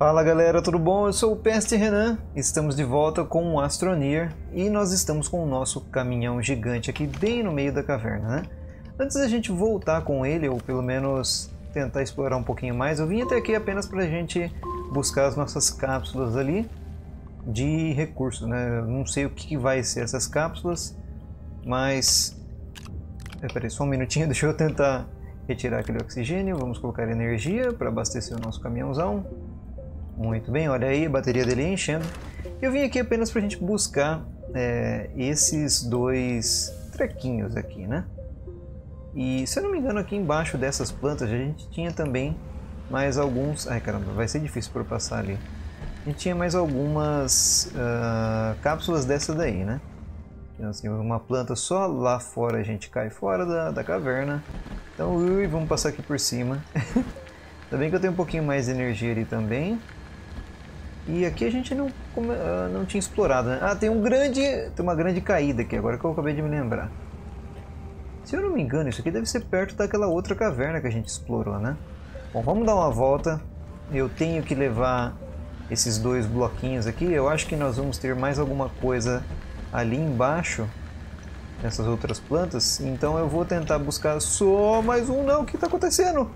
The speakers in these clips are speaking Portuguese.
Fala galera, tudo bom? Eu sou o Peste Renan, estamos de volta com o Astroneer e nós estamos com o nosso caminhão gigante aqui bem no meio da caverna, né? Antes da gente voltar com ele, ou pelo menos tentar explorar um pouquinho mais, eu vim até aqui apenas para a gente buscar as nossas cápsulas ali de recursos, né? Eu não sei o que vai ser essas cápsulas, mas... Espera aí, só um minutinho, deixa eu tentar retirar aquele oxigênio, vamos colocar energia para abastecer o nosso caminhãozão. Muito bem, olha aí, a bateria dele enchendo. Eu vim aqui apenas pra gente buscar esses dois trequinhos aqui, né? E se eu não me engano, aqui embaixo dessas plantas a gente tinha também mais alguns... Ai caramba, vai ser difícil pra eu passar ali. A gente tinha mais algumas cápsulas dessa daí, né? Aqui nós temos uma planta só, lá fora a gente cai fora da caverna. Então, ui, vamos passar aqui por cima. Ainda bem que eu tenho um pouquinho mais de energia ali também. E aqui a gente não tinha explorado, né? Ah, tem uma grande caída aqui, agora que eu acabei de me lembrar. Se eu não me engano, isso aqui deve ser perto daquela outra caverna que a gente explorou, né? Bom, vamos dar uma volta. Eu tenho que levar esses dois bloquinhos aqui. Eu acho que nós vamos ter mais alguma coisa ali embaixo, nessas outras plantas. Então eu vou tentar buscar só mais um. Não, o que está acontecendo?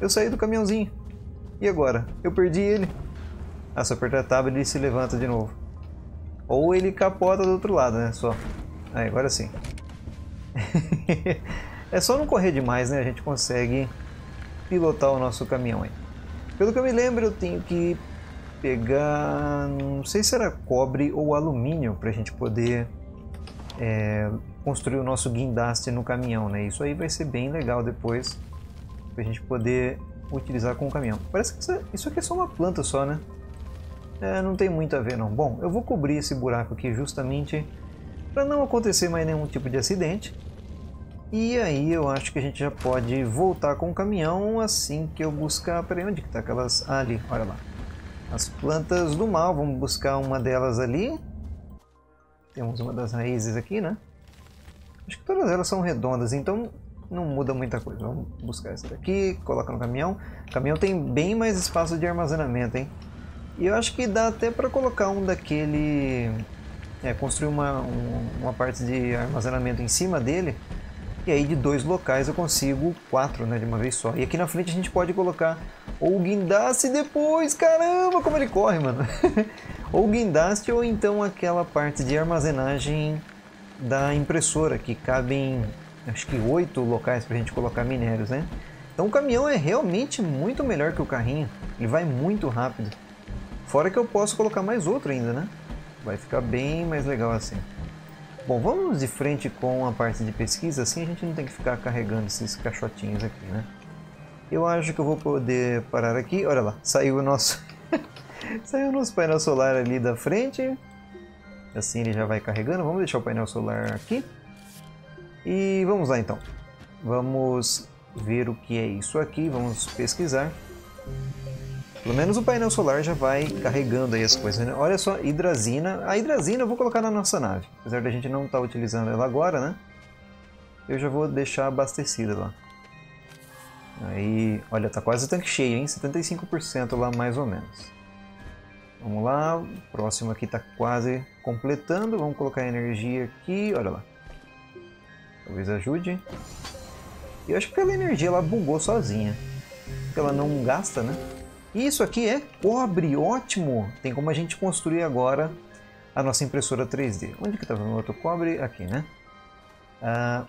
Eu saí do caminhãozinho. E agora? Eu perdi ele. Ah, se apertar a tab ele se levanta de novo. Ou ele capota do outro lado, né? Só. Aí, agora sim. É só não correr demais, né? A gente consegue pilotar o nosso caminhão aí. Pelo que eu me lembro, eu tenho que pegar... Não sei se era cobre ou alumínio pra gente poder construir o nosso guindaste no caminhão, né? Isso aí vai ser bem legal depois pra gente poder utilizar com o caminhão. Parece que isso aqui é só uma planta só, né? É, não tem muito a ver não. Bom, eu vou cobrir esse buraco aqui justamente para não acontecer mais nenhum tipo de acidente. E aí eu acho que a gente já pode voltar com o caminhão assim que eu buscar... Peraí, onde que tá aquelas... Ah, ali, olha lá. As plantas do mal, vamos buscar uma delas ali. Temos uma das raízes aqui, né? Acho que todas elas são redondas, então... Não muda muita coisa. Vamos buscar essa daqui, coloca no caminhão. O caminhão tem bem mais espaço de armazenamento, hein? E eu acho que dá até para colocar um daquele... construir uma parte de armazenamento em cima dele. E aí de dois locais eu consigo 4, né? De uma vez só. E aqui na frente a gente pode colocar ou guindaste depois. Caramba, como ele corre, mano! Ou guindaste ou então aquela parte de armazenagem da impressora, que cabem... acho que 8 locais para a gente colocar minérios, né? Então o caminhão é realmente muito melhor que o carrinho, ele vai muito rápido. Fora que eu posso colocar mais outro ainda, né? Vai ficar bem mais legal assim. Bom, vamos de frente com a parte de pesquisa, assim a gente não tem que ficar carregando esses caixotinhos aqui, né? Eu acho que eu vou poder parar aqui, olha lá, saiu o nosso, saiu o nosso painel solar ali da frente. Assim ele já vai carregando, vamos deixar o painel solar aqui. E vamos lá então, vamos ver o que é isso aqui, vamos pesquisar. Pelo menos o painel solar já vai carregando aí as coisas, né? Olha só, hidrazina. A hidrazina eu vou colocar na nossa nave, apesar da gente não estar utilizando ela agora, né? Eu já vou deixar abastecida lá. Aí, olha, tá quase o tanque cheio, hein? 75% lá mais ou menos. Vamos lá, o próximo aqui tá quase completando, vamos colocar a energia aqui, olha lá. Talvez ajude. E eu acho que aquela energia ela bugou sozinha. Porque ela não gasta, né? E isso aqui é cobre, ótimo! Tem como a gente construir agora a nossa impressora 3D. Onde que estava o outro cobre? Aqui, né? Ah,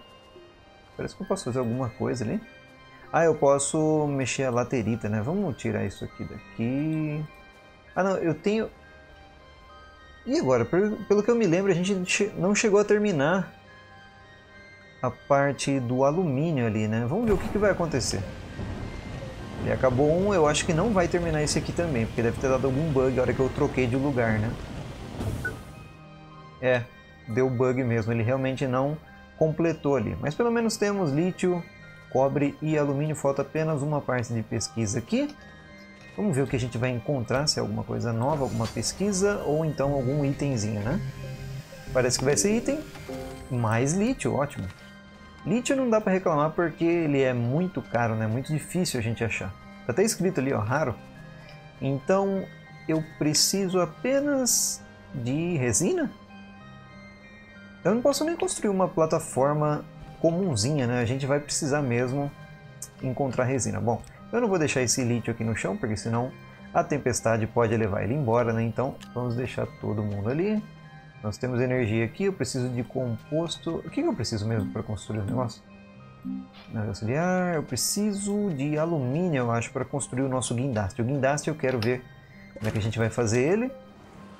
parece que eu posso fazer alguma coisa ali. Ah, eu posso mexer a laterita, né? Vamos tirar isso aqui daqui. Ah, não, eu tenho... E agora? Pelo que eu me lembro, a gente não chegou a terminar a parte do alumínio ali, né? Vamos ver o que vai acontecer. Ele acabou um, eu acho que não vai terminar esse aqui também, porque deve ter dado algum bug a hora que eu troquei de lugar, né? É, deu bug mesmo, ele realmente não completou ali. Mas pelo menos temos lítio, cobre e alumínio, falta apenas uma parte de pesquisa aqui. Vamos ver o que a gente vai encontrar, se é alguma coisa nova, alguma pesquisa ou então algum itemzinho, né? Parece que vai ser item, mais lítio, ótimo. Lítio não dá para reclamar porque ele é muito caro, né? Muito difícil a gente achar. Tá até escrito ali, ó, raro. Então eu preciso apenas de resina? Eu não posso nem construir uma plataforma comumzinha, né? A gente vai precisar mesmo encontrar resina. Bom, eu não vou deixar esse lítio aqui no chão, porque senão a tempestade pode levar ele embora, né? Então vamos deixar todo mundo ali. Nós temos energia aqui, eu preciso de composto. O que eu preciso mesmo para construir o negócio? Nave auxiliar, eu preciso de alumínio, eu acho, para construir o nosso guindaste. O guindaste eu quero ver como é que a gente vai fazer ele.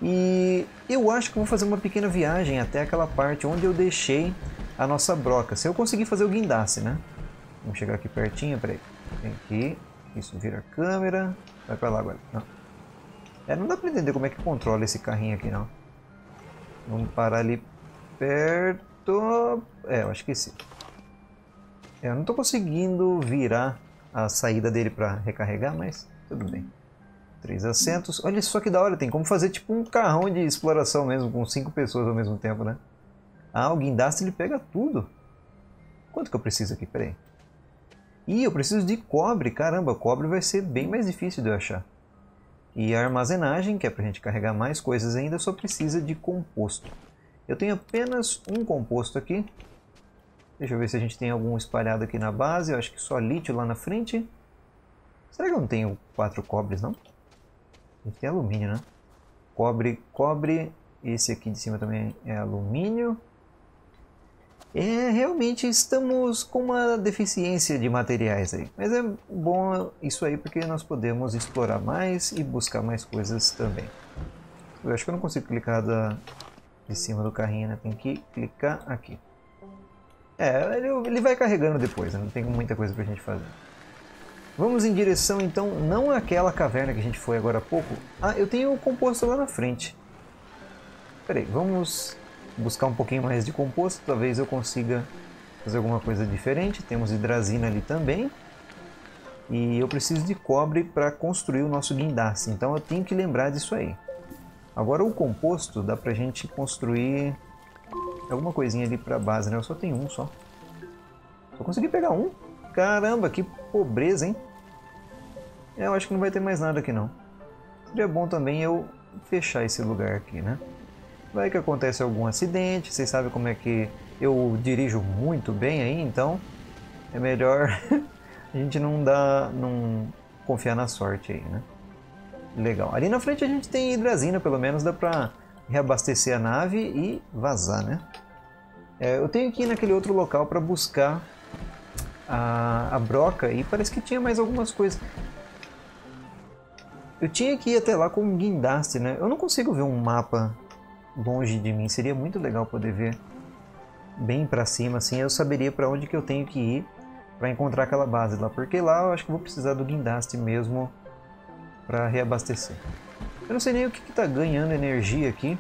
E eu acho que vou fazer uma pequena viagem até aquela parte onde eu deixei a nossa broca. Se eu conseguir fazer o guindaste, né? Vamos chegar aqui pertinho, peraí. Vem aqui, isso, vira a câmera. Vai pra lá agora, não. É, não dá pra entender como é que controla esse carrinho aqui, não. Vamos parar ali perto. É, eu acho que sim. Eu não tô conseguindo virar a saída dele pra recarregar, mas tudo bem. 3 assentos. Olha só que da hora, tem como fazer tipo um carrão de exploração mesmo, com 5 pessoas ao mesmo tempo, né? Ah, o guindaste ele pega tudo. Quanto que eu preciso aqui? Pera aí. Ih, eu preciso de cobre. Caramba, cobre vai ser bem mais difícil de eu achar. E a armazenagem, que é pra gente carregar mais coisas ainda, só precisa de composto. Eu tenho apenas um composto aqui. Deixa eu ver se a gente tem algum espalhado aqui na base. Eu acho que só lítio lá na frente. Será que eu não tenho 4 cobres, não? A gente tem alumínio, né? Cobre, cobre. Esse aqui de cima também é alumínio. É, realmente estamos com uma deficiência de materiais aí. Mas é bom isso aí porque nós podemos explorar mais e buscar mais coisas também. Eu acho que eu não consigo clicar de cima do carrinho, né? Tem que clicar aqui. É, ele vai carregando depois, né? Não tem muita coisa pra gente fazer. Vamos em direção então, não àquela caverna que a gente foi agora há pouco. Ah, eu tenho o composto lá na frente. Peraí, vamos buscar um pouquinho mais de composto, talvez eu consiga fazer alguma coisa diferente. Temos hidrazina ali também. E eu preciso de cobre para construir o nosso guindaste, então eu tenho que lembrar disso aí. Agora o composto dá pra gente construir alguma coisinha ali pra base, né? Eu só tenho um só. Só consegui pegar um? Caramba, que pobreza, hein? Eu acho que não vai ter mais nada aqui não. Seria bom também eu fechar esse lugar aqui, né? Vai que acontece algum acidente, vocês sabem como é que eu dirijo muito bem aí, então é melhor a gente não confiar na sorte aí, né? Legal. Ali na frente a gente tem hidrazina, pelo menos dá pra reabastecer a nave e vazar, né? É, eu tenho que ir naquele outro local pra buscar a broca e parece que tinha mais algumas coisas. Eu tinha que ir até lá com um guindaste, né? Eu não consigo ver um mapa longe de mim, seria muito legal poder ver bem pra cima, assim eu saberia pra onde que eu tenho que ir pra encontrar aquela base lá, porque lá eu acho que vou precisar do guindaste mesmo pra reabastecer. Eu não sei nem o que tá ganhando energia aqui.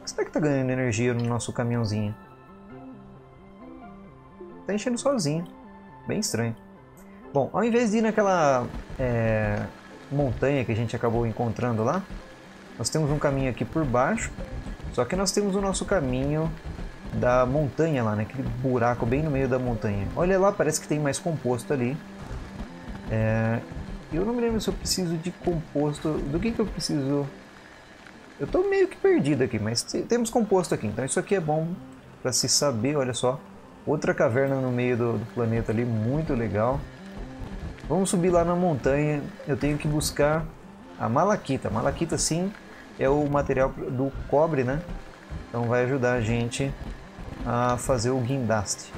O que será que tá ganhando energia no nosso caminhãozinho? Tá enchendo sozinho, bem estranho. Bom, ao invés de ir naquela montanha que a gente acabou encontrando lá, nós temos um caminho aqui por baixo, só que nós temos o nosso caminho da montanha lá, né? Aquele buraco bem no meio da montanha. Olha lá, parece que tem mais composto ali. Eu não me lembro se eu preciso de composto. Do que eu preciso? Eu tô meio que perdido aqui, mas temos composto aqui, então isso aqui é bom para se saber. Olha só, outra caverna no meio do planeta ali, muito legal. Vamos subir lá na montanha, eu tenho que buscar a malaquita. Malaquita sim é o material do cobre, né? Então vai ajudar a gente a fazer o guindaste.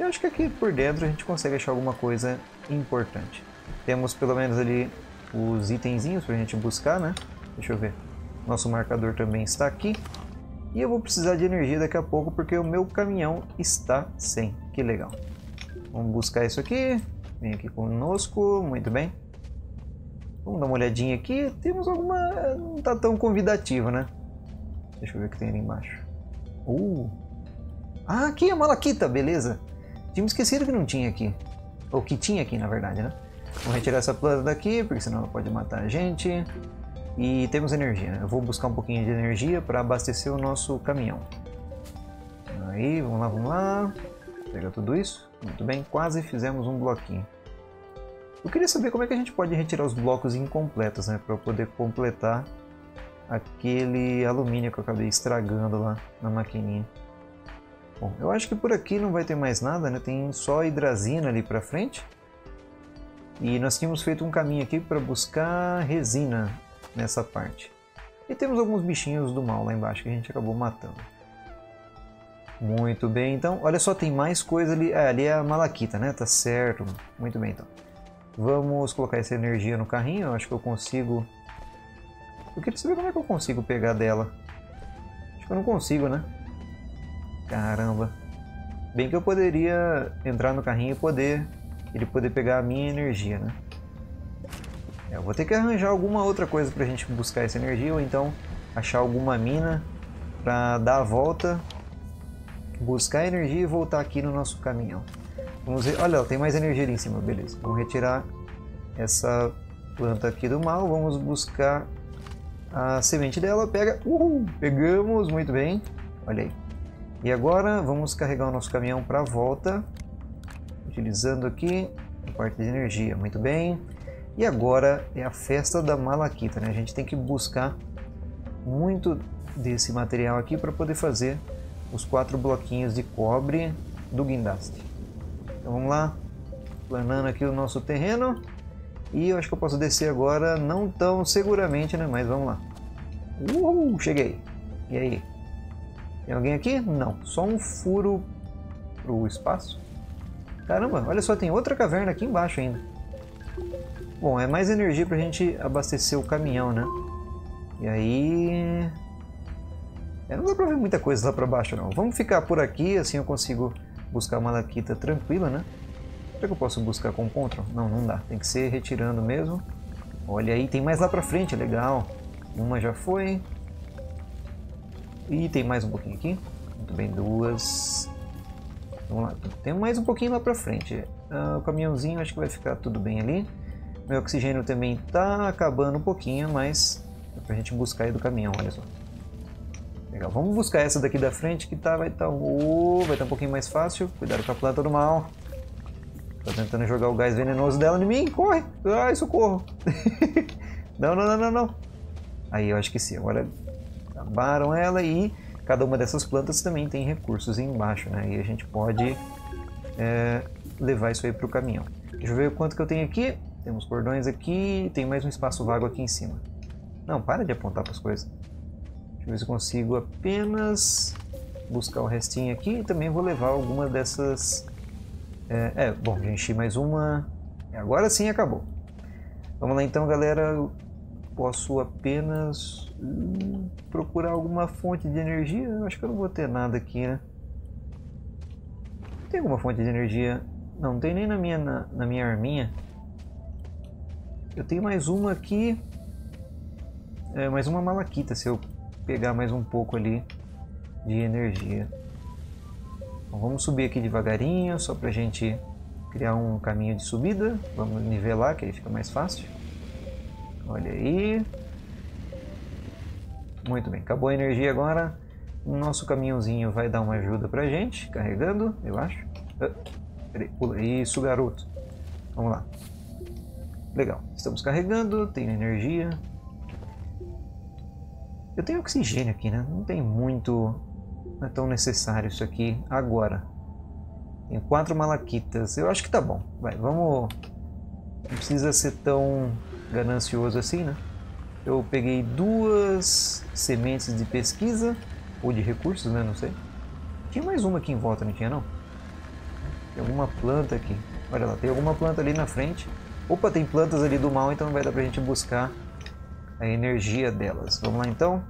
Eu acho que aqui por dentro a gente consegue achar alguma coisa importante. Temos pelo menos ali os itenzinhos pra gente buscar, né? Deixa eu ver. Nosso marcador também está aqui. E eu vou precisar de energia daqui a pouco porque o meu caminhão está sem. Que legal. Vamos buscar isso aqui. Vem aqui conosco. Muito bem. Vamos dar uma olhadinha aqui. Temos alguma... não tá tão convidativa, né? Deixa eu ver o que tem ali embaixo. Ah, aqui é a malaquita, beleza. Tinha me esquecido que não tinha aqui. Ou que tinha aqui, na verdade, né? Vamos retirar essa planta daqui, porque senão ela pode matar a gente. E temos energia, né? Eu vou buscar um pouquinho de energia para abastecer o nosso caminhão. Aí, vamos lá, vamos lá. Pegar tudo isso. Muito bem, quase fizemos um bloquinho. Eu queria saber como é que a gente pode retirar os blocos incompletos, né? Para eu poder completar aquele alumínio que eu acabei estragando lá na maquininha. Bom, eu acho que por aqui não vai ter mais nada, né? Tem só hidrazina ali para frente. E nós tínhamos feito um caminho aqui para buscar resina nessa parte. E temos alguns bichinhos do mal lá embaixo que a gente acabou matando. Muito bem, então. Olha só, tem mais coisa ali. Ah, ali é a malaquita, né? Tá certo. Muito bem, então. Vamos colocar essa energia no carrinho. Eu acho que eu consigo... Eu queria saber como é que eu consigo pegar dela. Acho que eu não consigo, né? Caramba. Bem que eu poderia entrar no carrinho e ele poder pegar a minha energia, né? Eu vou ter que arranjar alguma outra coisa pra gente buscar essa energia, ou então achar alguma mina pra dar a volta, buscar a energia e voltar aqui no nosso caminhão. Vamos ver, olha, tem mais energia ali em cima, beleza. Vamos retirar essa planta aqui do mal, vamos buscar a semente dela, pega, uhul, pegamos, muito bem, olha aí. E agora vamos carregar o nosso caminhão pra volta, utilizando aqui a parte de energia, muito bem. E agora é a festa da malaquita, né? A gente tem que buscar muito desse material aqui para poder fazer os 4 bloquinhos de cobre do guindaste. Então vamos lá, planando aqui o nosso terreno. E eu acho que eu posso descer agora, não tão seguramente, né? Mas vamos lá. Uhul, cheguei! E aí? Tem alguém aqui? Não, só um furo pro espaço. Caramba, olha só, tem outra caverna aqui embaixo ainda. Bom, é mais energia pra gente abastecer o caminhão, né? E aí... É, não dá pra ver muita coisa lá pra baixo, não. Vamos ficar por aqui, assim eu consigo buscar uma malaquita tranquila, né? Será que eu posso buscar com o Ctrl? Não, não dá. Tem que ser retirando mesmo. Olha aí, tem mais lá pra frente, legal. Uma já foi. E tem mais um pouquinho aqui. Muito bem, duas. Vamos lá. Tem mais um pouquinho lá pra frente. Ah, o caminhãozinho acho que vai ficar tudo bem ali. Meu oxigênio também tá acabando um pouquinho, mas é pra gente buscar aí do caminhão, olha só. Legal, vamos buscar essa daqui da frente que tá, vai tá um pouquinho mais fácil. Cuidado com a planta do mal. Tô tentando jogar o gás venenoso dela em mim, corre! Ai, socorro! Não, não, não, não, não. Aí eu acho que sim, agora acabaram ela e cada uma dessas plantas também tem recursos aí embaixo, né? E a gente pode levar isso aí pro caminhão. Deixa eu ver o quanto que eu tenho aqui. Temos cordões aqui, tem mais um espaço vago aqui em cima. Não, para de apontar para as coisas. Deixa eu ver se eu consigo apenas buscar o restinho aqui e também vou levar alguma dessas... bom, já enchi mais uma. Agora sim acabou. Vamos lá então, galera. Eu posso apenas procurar alguma fonte de energia. Eu acho que eu não vou ter nada aqui, né? Tem alguma fonte de energia? Não, não tem nem na minha arminha. Eu tenho mais uma aqui, mais uma malaquita, se eu pegar mais um pouco ali de energia. Então, vamos subir aqui devagarinho, só pra gente criar um caminho de subida. Vamos nivelar, que aí fica mais fácil. Olha aí. Muito bem, acabou a energia agora. O nosso caminhãozinho vai dar uma ajuda pra gente, carregando, eu acho. Peraí, pula isso, garoto. Vamos lá. Legal, estamos carregando, tenho energia. Eu tenho oxigênio aqui, né? Não tem muito... Não é tão necessário isso aqui agora. Tem 4 malaquitas, eu acho que tá bom. Vai, vamos... Não precisa ser tão ganancioso assim, né? Eu peguei 2 sementes de pesquisa, ou de recursos, né? Não sei. Tinha mais uma aqui em volta, não tinha não? Tem alguma planta aqui. Olha lá, tem alguma planta ali na frente. Opa, tem plantas ali do mal, então vai dar pra gente buscar a energia delas. Vamos lá então.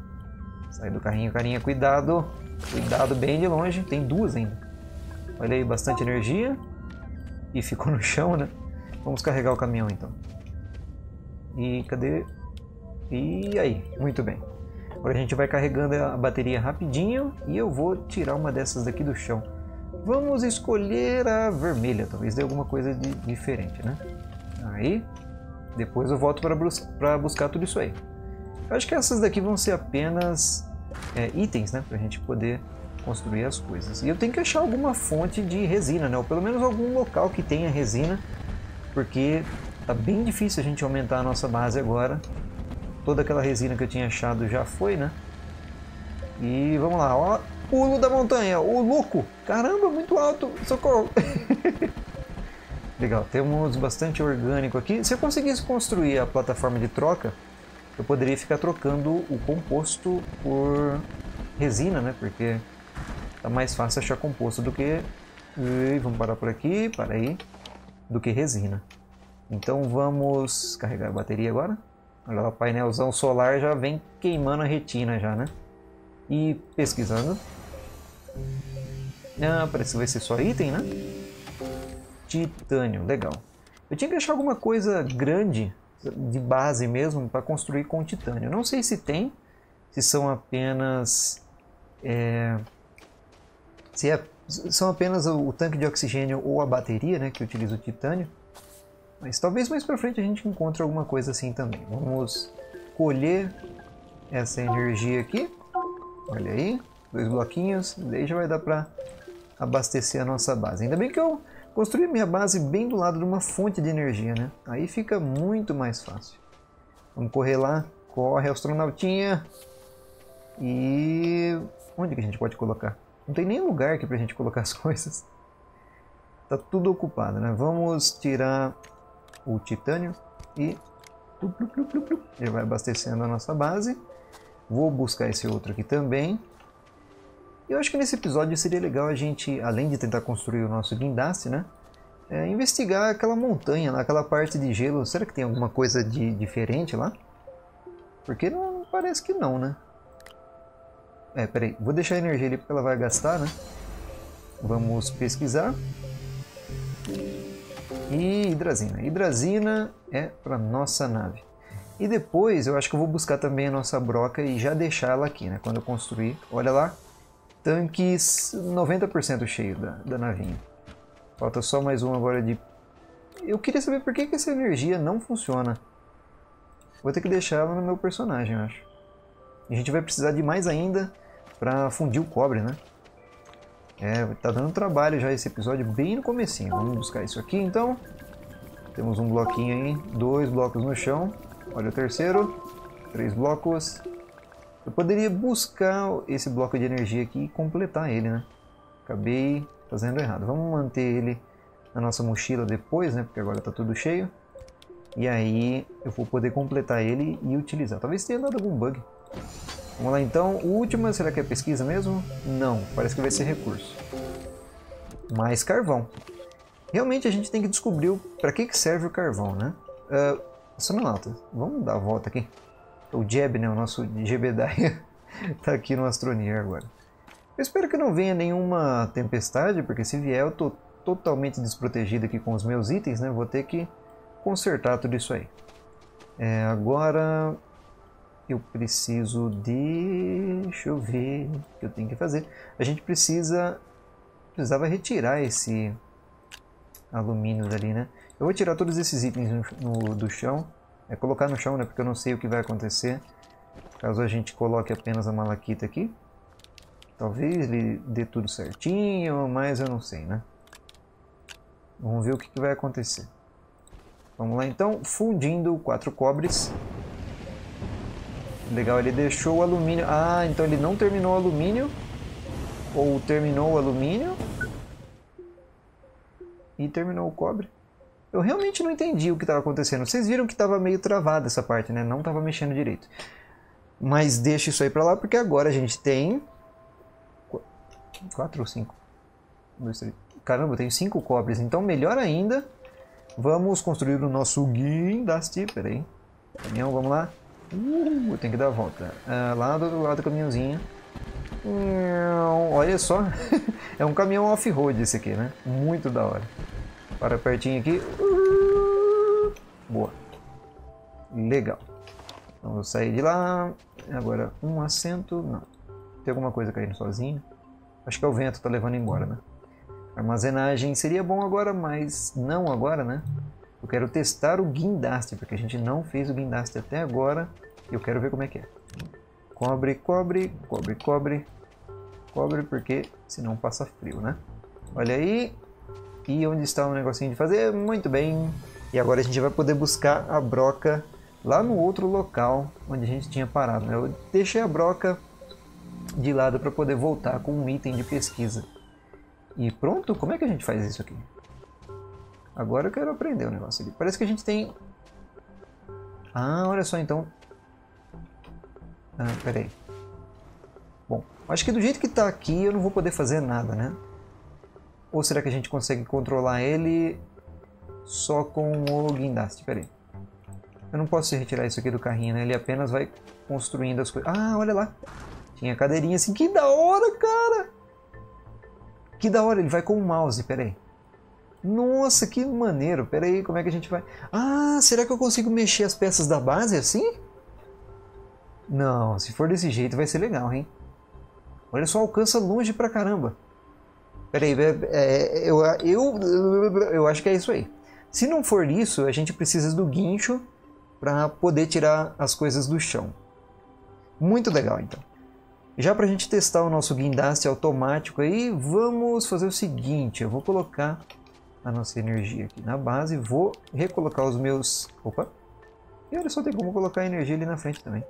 Sai do carrinho, carinha, cuidado. Cuidado bem de longe. Tem 2 ainda. Olha aí, bastante energia. E ficou no chão, né? Vamos carregar o caminhão então. E cadê? E aí, muito bem. Agora a gente vai carregando a bateria rapidinho. E eu vou tirar uma dessas daqui do chão. Vamos escolher a vermelha. Talvez dê alguma coisa de diferente, né? Aí, depois eu volto para buscar tudo isso aí. Eu acho que essas daqui vão ser apenas itens, né? Pra gente poder construir as coisas. E eu tenho que achar alguma fonte de resina, né? Ou pelo menos algum local que tenha resina. Porque Tá bem difícil a gente aumentar a nossa base agora. Toda aquela resina que eu tinha achado já foi, né? E vamos lá, ó, pulo da montanha, o louco! Caramba, muito alto, socorro! Legal, temos bastante orgânico aqui. Se eu conseguisse construir a plataforma de troca, eu poderia ficar trocando o composto por resina, né? Porque tá mais fácil achar composto do que... E vamos parar por aqui, para aí. Do que resina. Então vamos carregar a bateria agora. Olha lá, o painelzão solar já vem queimando a retina já, né? E pesquisando. Ah, parece que vai ser só item, né? Titânio, legal. Eu tinha que achar alguma coisa grande, de base mesmo, para construir com titânio. Não sei se tem, se são apenas... são apenas o tanque de oxigênio ou a bateria, né, que utiliza o titânio. Mas talvez mais para frente a gente encontre alguma coisa assim também. Vamos colher essa energia aqui. Olha aí, 2 bloquinhos. Daí já vai dar para abastecer a nossa base. Ainda bem que eu construí minha base bem do lado de uma fonte de energia, né? Aí fica muito mais fácil. Vamos correr lá. Corre, astronautinha. E... onde que a gente pode colocar? Não tem nem lugar aqui pra gente colocar as coisas. Tá tudo ocupado, né? Vamos tirar o titânio e... ele vai abastecendo a nossa base. Vou buscar esse outro aqui também. Eu acho que nesse episódio seria legal a gente, além de tentar construir o nosso guindaste, né? Investigar aquela montanha, aquela parte de gelo. Será que tem alguma coisa de diferente lá? Porque não parece que não, né? Peraí, vou deixar a energia ali porque ela vai gastar, né? Vamos pesquisar. E hidrazina. Hidrazina é para nossa nave. E depois eu acho que eu vou buscar também a nossa broca e já deixar ela aqui, né? Quando eu construir, olha lá. Tanques 90% cheio da navinha. Falta só mais um agora de... Eu queria saber por que essa energia não funciona. Vou ter que deixar ela no meu personagem, eu acho. A gente vai precisar de mais ainda para fundir o cobre, né? Tá dando trabalho já esse episódio bem no comecinho. Vamos buscar isso aqui, então. Temos um bloquinho aí, 2 blocos no chão. Olha o terceiro, 3 blocos. Eu poderia buscar esse bloco de energia aqui e completar ele, né? Acabei fazendo errado. Vamos manter ele na nossa mochila depois, né? Porque agora tá tudo cheio. E aí eu vou poder completar ele e utilizar. Talvez tenha dado algum bug. Vamos lá então, última, será que é pesquisa mesmo? Não, parece que vai ser recurso. Mais carvão. Realmente a gente tem que descobrir para que serve o carvão, né? Astronauta, vamos dar a volta aqui. O Jeb, né, o nosso Jebediah, tá aqui no Astroneer agora. Eu espero que não venha nenhuma tempestade, porque se vier eu tô totalmente desprotegido aqui com os meus itens, né? Vou ter que consertar tudo isso aí. Agora... eu preciso de... deixa eu ver o que eu tenho que fazer. A gente precisava retirar esse alumínio dali, né? Eu vou tirar todos esses itens do chão. Colocar no chão, né? Porque eu não sei o que vai acontecer. Caso a gente coloque apenas a malaquita aqui. Talvez ele dê tudo certinho, mas eu não sei, né? Vamos ver o que vai acontecer. Vamos lá então, fundindo 4 cobres. Legal, ele deixou o alumínio. Ah, então ele não terminou o alumínio. Ou terminou o alumínio e terminou o cobre. Eu realmente não entendi o que estava acontecendo. Vocês viram que estava meio travada essa parte, né? Não estava mexendo direito. Mas deixa isso aí para lá, porque agora a gente tem... 4 ou 5? 1, 2, 3... Caramba, eu tenho 5 cobres. Então, melhor ainda. Vamos construir o nosso guindaste. Pera aí. Caminhão, vamos lá. Eu tenho que dar a volta. Lá do outro lado do caminhãozinho. Olha só. É um caminhão off-road esse aqui, né? Muito da hora. Para pertinho aqui. Boa. Legal. Então eu saí de lá. Agora um assento. Não. Tem alguma coisa caindo sozinho. Acho que é o vento que tá levando embora, né? Armazenagem seria bom agora, mas não agora, né? Eu quero testar o guindaste, porque a gente não fez o guindaste até agora. Eu quero ver como é que é. Cobre, cobre, cobre, cobre. Cobre, porque senão passa frio, né? Olha aí. E onde está o negocinho de fazer? Muito bem. E agora a gente vai poder buscar a broca lá no outro local onde a gente tinha parado, né? Eu deixei a broca de lado para poder voltar com um item de pesquisa. E pronto, como é que a gente faz isso aqui? Agora eu quero aprender o negócio aqui. Parece que a gente tem... Ah, olha só, então... Ah, peraí. Bom, acho que do jeito que tá aqui eu não vou poder fazer nada, né? Ou será que a gente consegue controlar ele só com o guindaste? Peraí. Eu não posso retirar isso aqui do carrinho, né? Ele apenas vai construindo as coisas. Ah, olha lá. Tinha cadeirinha assim. Que da hora, cara! Que da hora. Ele vai com o mouse, peraí. Nossa, que maneiro. Pera aí, como é que a gente vai... Ah, será que eu consigo mexer as peças da base assim? Não, se for desse jeito vai ser legal, hein? Olha só, alcança longe pra caramba. Pera aí, eu acho que é isso aí. Se não for isso, a gente precisa do guincho pra poder tirar as coisas do chão. Muito legal, então. Já pra gente testar o nosso guindaste automático aí, vamos fazer o seguinte. Eu vou colocar... a nossa energia aqui na base, vou recolocar os meus... Opa! E olha só, tem como colocar a energia ali na frente também.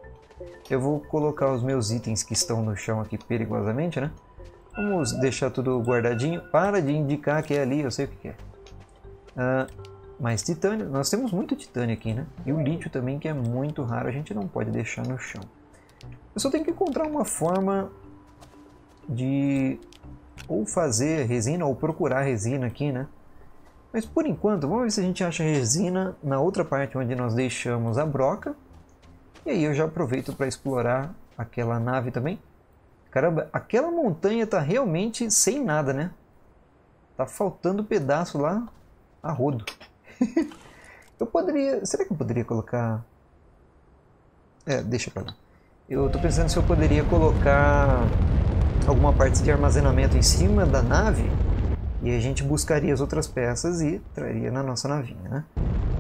Eu vou colocar os meus itens que estão no chão aqui perigosamente, né? Vamos deixar tudo guardadinho. Para de indicar que é ali, eu sei o que é. Mais titânio. Nós temos muito titânio aqui, né? E o lítio também, que é muito raro, a gente não pode deixar no chão. Eu só tenho que encontrar uma forma de... ou fazer resina, ou procurar resina aqui, né? Mas por enquanto, vamos ver se a gente acha resina na outra parte onde nós deixamos a broca. E aí eu já aproveito para explorar aquela nave também. Caramba, aquela montanha tá realmente sem nada, né? Tá faltando pedaço lá a rodo. Eu poderia... Será que eu poderia colocar... É, deixa pra lá. Eu tô pensando se eu poderia colocar alguma parte de armazenamento em cima da nave... E a gente buscaria as outras peças e traria na nossa navinha, né?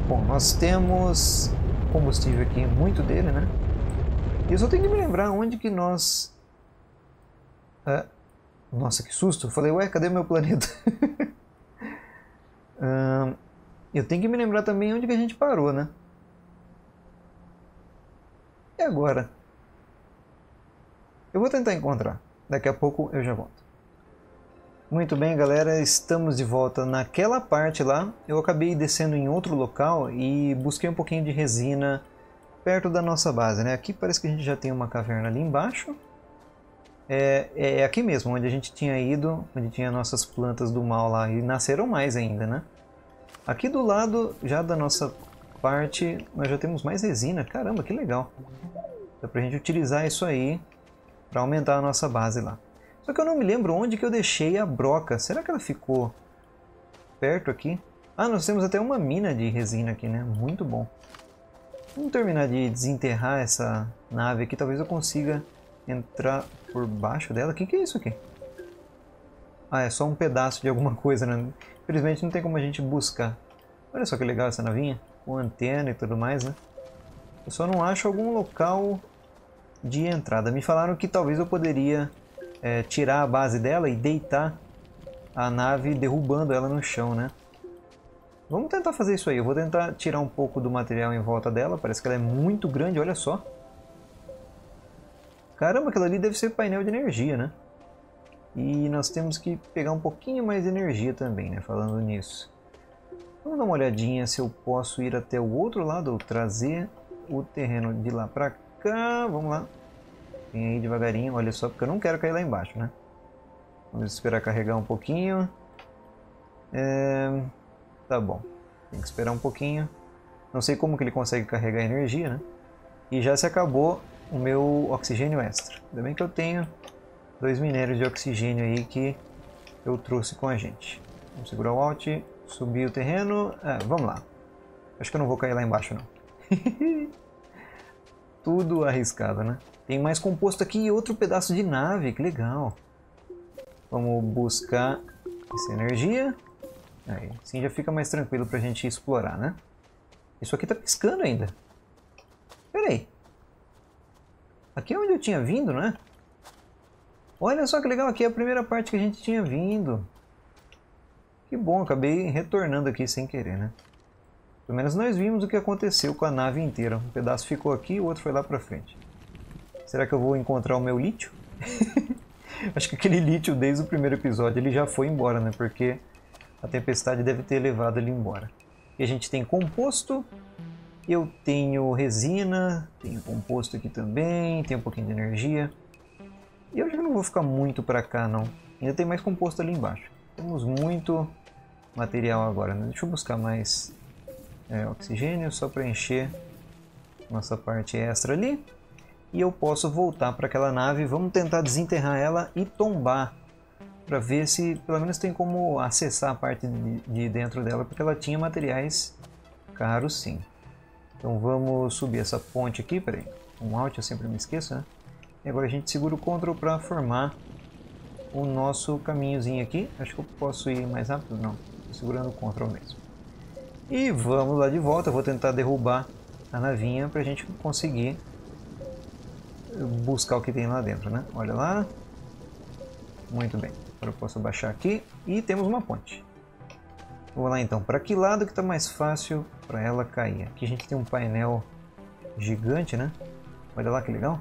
Bom, nós temos combustível aqui, muito dele, né? E eu só tenho que me lembrar onde que nós... Ah, nossa, que susto! Eu falei, ué, cadê meu planeta? Eu tenho que me lembrar também onde que a gente parou, né? E agora? Eu vou tentar encontrar. Daqui a pouco eu já volto. Muito bem, galera, estamos de volta naquela parte lá. Eu acabei descendo em outro local e busquei um pouquinho de resina perto da nossa base, né? Aqui parece que a gente já tem uma caverna ali embaixo. É aqui mesmo, onde a gente tinha ido, onde tinha nossas plantas do mal lá e nasceram mais ainda, né? Aqui do lado, já da nossa parte, nós já temos mais resina. Caramba, que legal! Dá pra gente utilizar isso aí para aumentar a nossa base lá. Só que eu não me lembro onde que eu deixei a broca. Será que ela ficou perto aqui? Ah, nós temos até uma mina de resina aqui, né? Muito bom. Vamos terminar de desenterrar essa nave aqui. Talvez eu consiga entrar por baixo dela. O que é isso aqui? Ah, é só um pedaço de alguma coisa, né? Infelizmente não tem como a gente buscar. Olha só que legal essa navinha. Com antena e tudo mais, né? Eu só não acho algum local de entrada. Me falaram que talvez eu poderia... tirar a base dela e deitar a nave derrubando ela no chão, né? Vamos tentar fazer isso aí. Eu vou tentar tirar um pouco do material em volta dela. Parece que ela é muito grande, olha só. Caramba, aquilo ali deve ser painel de energia, né? E nós temos que pegar um pouquinho mais de energia também, né? Falando nisso. Vamos dar uma olhadinha se eu posso ir até o outro lado ou trazer o terreno de lá pra cá. Vamos lá. Vem aí devagarinho, olha só, porque eu não quero cair lá embaixo, né? Vamos esperar carregar um pouquinho. Tá bom. Tem que esperar um pouquinho. Não sei como que ele consegue carregar energia, né? E já se acabou o meu oxigênio extra. Ainda bem que eu tenho 2 minérios de oxigênio aí que eu trouxe com a gente. Vamos segurar o Alt, subir o terreno. Ah, vamos lá. Acho que eu não vou cair lá embaixo, não. Tudo arriscado, né? Tem mais composto aqui e outro pedaço de nave, que legal. Vamos buscar essa energia. Aí, assim já fica mais tranquilo pra gente explorar, né? Isso aqui tá piscando ainda. Pera aí. Aqui é onde eu tinha vindo, né? Olha só que legal, aqui é a primeira parte que a gente tinha vindo. Que bom, acabei retornando aqui sem querer, né? Pelo menos nós vimos o que aconteceu com a nave inteira. Um pedaço ficou aqui e o outro foi lá pra frente. Será que eu vou encontrar o meu lítio? Acho que aquele lítio, desde o primeiro episódio, ele já foi embora, né? Porque a tempestade deve ter levado ele embora. E a gente tem composto. Eu tenho resina, tenho composto aqui também, tenho um pouquinho de energia. E eu já não vou ficar muito para cá não. Ainda tem mais composto ali embaixo. Temos muito material agora, né? Deixa eu buscar mais oxigênio só para encher nossa parte extra ali. E eu posso voltar para aquela nave, vamos tentar desenterrar ela e tombar. Para ver se pelo menos tem como acessar a parte de dentro dela, porque ela tinha materiais caros sim. Então vamos subir essa ponte aqui, peraí, um alt eu sempre me esqueço, né? E agora a gente segura o Ctrl para formar o nosso caminhozinho aqui. Acho que eu posso ir mais rápido? Não, tô segurando o Ctrl mesmo. E vamos lá de volta, eu vou tentar derrubar a navinha para a gente conseguir buscar o que tem lá dentro, né? Olha lá, muito bem, agora eu posso baixar aqui e temos uma ponte. Vamos lá então, para que lado que está mais fácil para ela cair? Aqui a gente tem um painel gigante, né? Olha lá que legal.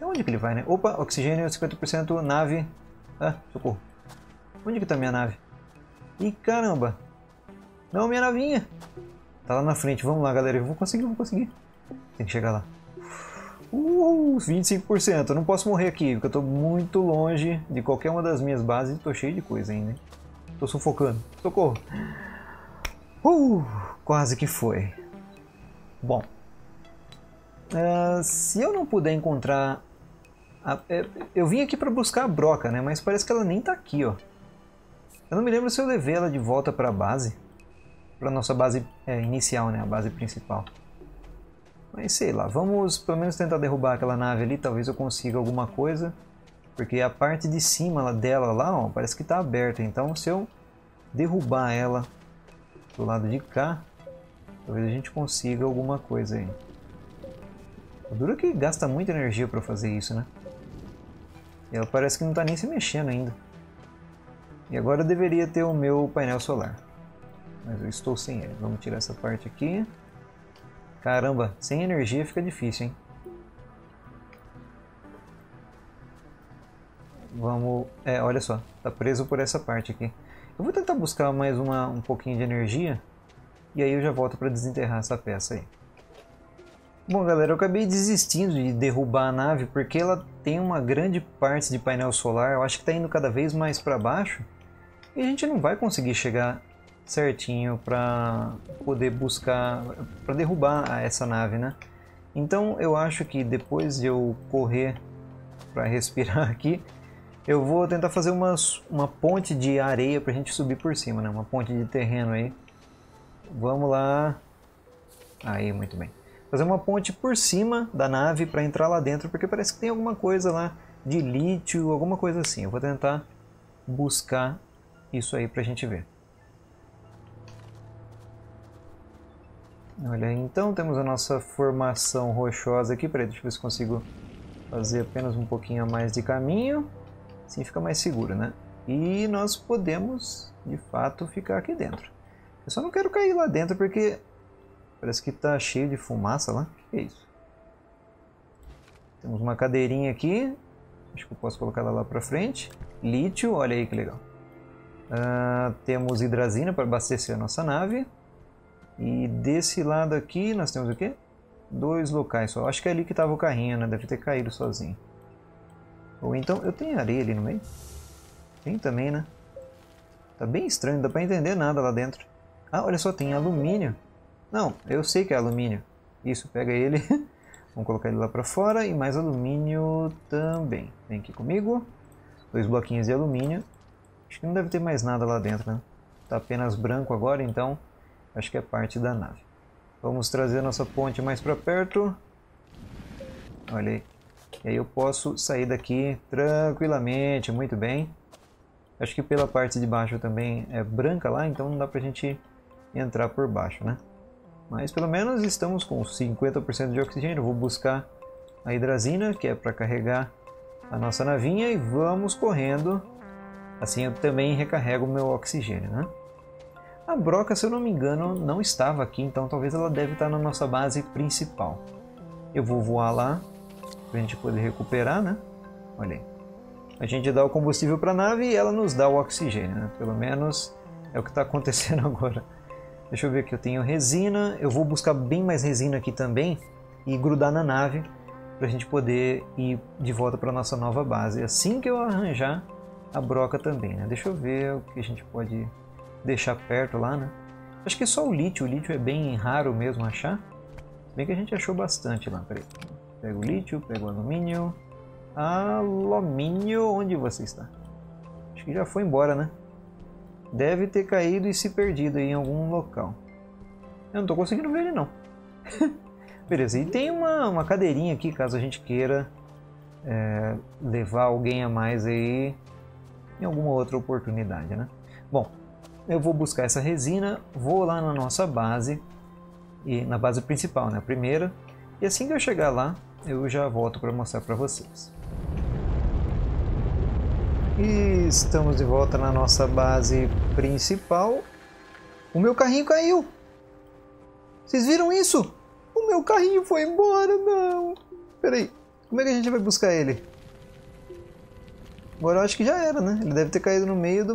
É onde que ele vai, né? Opa, oxigênio 50%, nave. Ah, socorro. Onde que está minha nave? Ih, caramba. Não, minha navinha. Tá lá na frente, vamos lá galera, eu vou conseguir, Tem que chegar lá. 25%, eu não posso morrer aqui, porque eu estou muito longe de qualquer uma das minhas bases e estou cheio de coisa ainda, hein? Tô sufocando, socorro. Quase que foi. Bom, se eu não puder encontrar eu vim aqui para buscar a broca, né? Mas parece que ela nem tá aqui, ó. Eu não me lembro se eu levei ela de volta para a base, para nossa base inicial, né? A base principal. Mas sei lá, vamos pelo menos tentar derrubar aquela nave ali. Talvez eu consiga alguma coisa. Porque a parte de cima dela lá, ó, parece que está aberta. Então se eu derrubar ela do lado de cá, talvez a gente consiga alguma coisa aí. O duro que gasta muita energia para fazer isso, né? E ela parece que não está nem se mexendo ainda. E agora eu deveria ter o meu painel solar. Mas eu estou sem ele. Vamos tirar essa parte aqui. Caramba, sem energia fica difícil, hein? Vamos... olha só, tá preso por essa parte aqui. Eu vou tentar buscar mais um pouquinho de energia. E aí eu já volto para desenterrar essa peça aí. Bom galera, eu acabei desistindo de derrubar a nave, porque ela tem uma grande parte de painel solar. Eu acho que tá indo cada vez mais para baixo. E a gente não vai conseguir chegar certinho para poder buscar... para derrubar essa nave, né? Então eu acho que depois de eu correr para respirar aqui, eu vou tentar fazer uma ponte de areia pra gente subir por cima, né? Uma ponte de terreno aí. Vamos lá. Aí, muito bem. Fazer uma ponte por cima da nave pra entrar lá dentro, porque parece que tem alguma coisa lá de lítio, alguma coisa assim. Eu vou tentar buscar isso aí pra gente ver. Olha, então temos a nossa formação rochosa aqui. Peraí, deixa eu ver se consigo fazer apenas um pouquinho a mais de caminho. Assim fica mais seguro, né? E nós podemos, de fato, ficar aqui dentro. Eu só não quero cair lá dentro porque parece que tá cheio de fumaça lá. O que é isso? Temos uma cadeirinha aqui. Acho que eu posso colocar ela lá pra frente. Lítio, olha aí que legal. Temos hidrazina para abastecer a nossa nave. E desse lado aqui nós temos o quê? Dois locais só. Acho que é ali que tava o carrinho, né? Deve ter caído sozinho. Ou então, eu tenho areia ali no meio? Tem também, né? Tá bem estranho, não dá pra entender nada lá dentro. Ah, olha só, tem alumínio. Não, eu sei que é alumínio. Isso, pega ele. Vamos colocar ele lá pra fora e mais alumínio também. Vem aqui comigo. Dois bloquinhos de alumínio. Acho que não deve ter mais nada lá dentro, né? Tá apenas branco agora, então acho que é parte da nave. Vamos trazer a nossa ponte mais pra perto. Olha aí. E aí eu posso sair daqui tranquilamente, muito bem. Acho que pela parte de baixo também é branca lá, então não dá pra gente entrar por baixo, né? Mas pelo menos estamos com 50% de oxigênio. Vou buscar a hidrazina, que é para carregar a nossa navinha, e vamos correndo. Assim eu também recarrego o meu oxigênio, né? A Broca, se eu não me engano, não estava aqui, então talvez ela deve estar na nossa base principal. Eu vou voar lá para a gente poder recuperar, né? Olha aí. A gente dá o combustível para a nave e ela nos dá o oxigênio, né? Pelo menos é o que está acontecendo agora. Deixa eu ver aqui, eu tenho resina, eu vou buscar bem mais resina aqui também e grudar na nave para a gente poder ir de volta para a nossa nova base. Assim que eu arranjar a Broca também, né? Deixa eu ver o que a gente pode deixar perto lá, né? Acho que só o lítio é bem raro mesmo achar. Bem que a gente achou bastante lá, peraí. Pega o lítio, pega o alumínio. Alumínio, onde você está? Acho que já foi embora, né? Deve ter caído e se perdido aí em algum local. Eu não tô conseguindo ver ele, não. Beleza, e tem uma cadeirinha aqui, caso a gente queira levar alguém a mais aí em alguma outra oportunidade, né? Bom, eu vou buscar essa resina, vou lá na nossa base, e na base principal, né, a primeira, e assim que eu chegar lá, eu já volto para mostrar para vocês. E estamos de volta na nossa base principal. O meu carrinho caiu! Vocês viram isso? O meu carrinho foi embora, não! Peraí, como é que a gente vai buscar ele? Agora eu acho que já era, né? Ele deve ter caído no meio de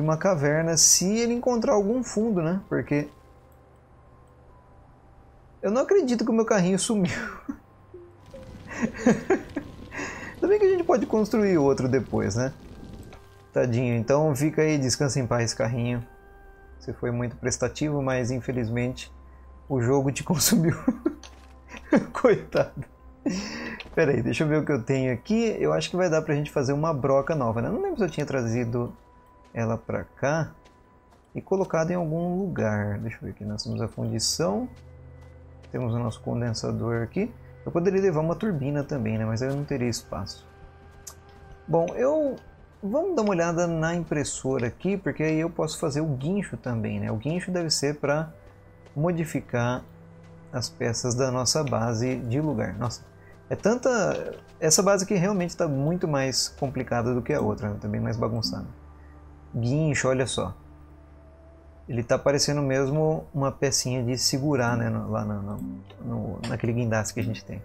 uma caverna, se ele encontrar algum fundo, né? Porque eu não acredito que o meu carrinho sumiu. Também que a gente pode construir outro depois, né? Tadinho, então fica aí, descansa em paz, carrinho. Você foi muito prestativo, mas infelizmente o jogo te consumiu. Coitado. Pera aí, deixa eu ver o que eu tenho aqui. Eu acho que vai dar pra gente fazer uma broca nova, né? Não lembro se eu tinha trazido ela pra cá e colocado em algum lugar. Deixa eu ver aqui, nós temos a fundição, temos o nosso condensador aqui. Eu poderia levar uma turbina também, né? Mas eu não teria espaço. Bom, vamos dar uma olhada na impressora aqui, porque aí eu posso fazer o guincho também, né? O guincho deve ser para modificar as peças da nossa base de lugar. Nossa, é tanta... Essa base aqui realmente está muito mais complicada do que a outra, né? Tá bem mais bagunçada. Guincho, olha só. Ele tá parecendo mesmo uma pecinha de segurar, né, lá naquele guindaste que a gente tem.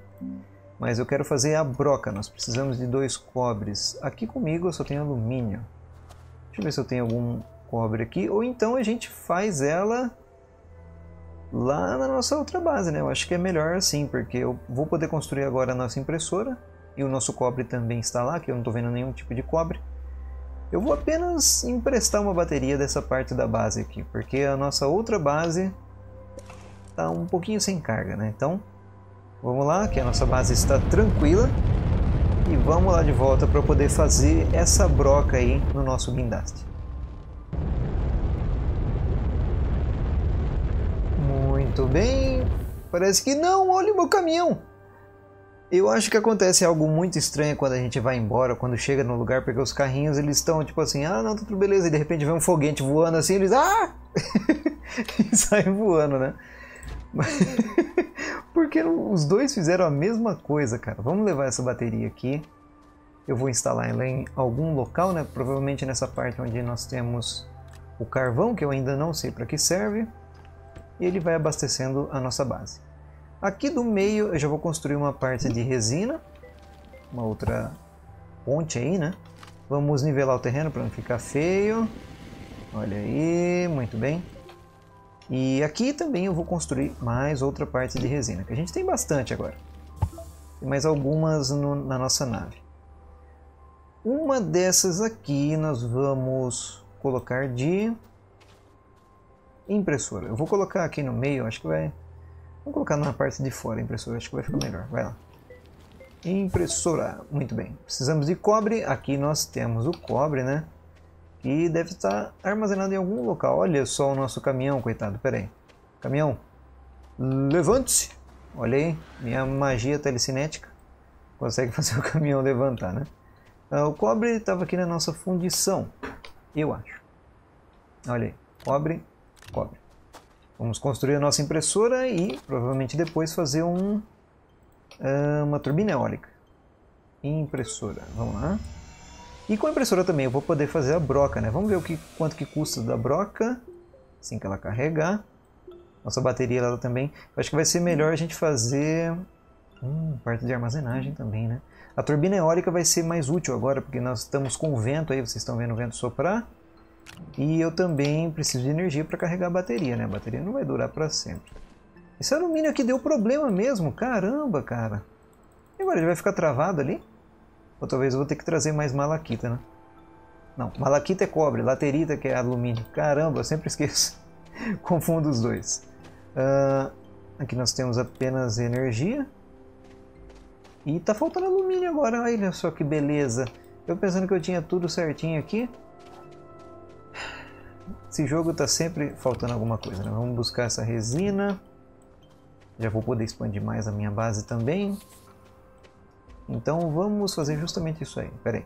Mas eu quero fazer a broca, nós precisamos de 2 cobres. Aqui comigo eu só tenho alumínio. Deixa eu ver se eu tenho algum cobre aqui. Ou então a gente faz ela lá na nossa outra base, né? Eu acho que é melhor assim, porque eu vou poder construir agora a nossa impressora. E o nosso cobre também está lá, que eu não tô vendo nenhum tipo de cobre. Eu vou apenas emprestar uma bateria dessa parte da base aqui, porque a nossa outra base está um pouquinho sem carga, né? Então, vamos lá, que a nossa base está tranquila. E vamos lá de volta para poder fazer essa broca aí no nosso guindaste. Muito bem. Parece que não, olha o meu caminhão! Eu acho que acontece algo muito estranho quando a gente vai embora, quando chega no lugar, porque os carrinhos eles estão tipo assim, ah não, tudo beleza, e de repente vem um foguete voando assim, eles, ah! E saem voando, né? Porque os dois fizeram a mesma coisa, cara. Vamos levar essa bateria aqui, eu vou instalar ela em algum local, né? Provavelmente nessa parte onde nós temos o carvão, que eu ainda não sei para que serve, e ele vai abastecendo a nossa base. Aqui do meio eu já vou construir uma parte de resina, uma outra ponte aí, né? Vamos nivelar o terreno para não ficar feio. Olha aí, muito bem. E aqui também eu vou construir mais outra parte de resina, que a gente tem bastante agora. Tem mais algumas na nossa nave. Uma dessas aqui nós vamos colocar de impressora. Eu vou colocar aqui no meio, acho que vai... Vou colocar na parte de fora a impressora, acho que vai ficar melhor. Vai lá. Impressora, muito bem. Precisamos de cobre, aqui nós temos o cobre, né? Que deve estar armazenado em algum local. Olha só o nosso caminhão, coitado, pera aí. Caminhão, levante-se! Olha aí, minha magia telecinética consegue fazer o caminhão levantar, né? O cobre estava aqui na nossa fundição, eu acho. Olha aí, cobre, cobre. Vamos construir a nossa impressora e provavelmente depois fazer uma turbina eólica. Impressora, vamos lá. E com a impressora também eu vou poder fazer a broca, né? Vamos ver quanto que custa da broca, assim que ela carregar. Nossa bateria lá também. Eu acho que vai ser melhor a gente fazer parte de armazenagem também, né? A turbina eólica vai ser mais útil agora, porque nós estamos com vento aí, vocês estão vendo o vento soprar. E eu também preciso de energia para carregar a bateria, né? A bateria não vai durar para sempre. Esse alumínio aqui deu problema mesmo, caramba, cara. E agora ele vai ficar travado ali? Ou talvez eu vou ter que trazer mais malaquita, né? Não, malaquita é cobre, laterita que é alumínio. Caramba, eu sempre esqueço. Confundo os dois. Aqui nós temos apenas energia. E tá faltando alumínio agora, olha só que beleza. Eu pensando que eu tinha tudo certinho aqui. Esse jogo tá sempre faltando alguma coisa, né? Vamos buscar essa resina. Já vou poder expandir mais a minha base também. Então vamos fazer justamente isso aí. Pera aí.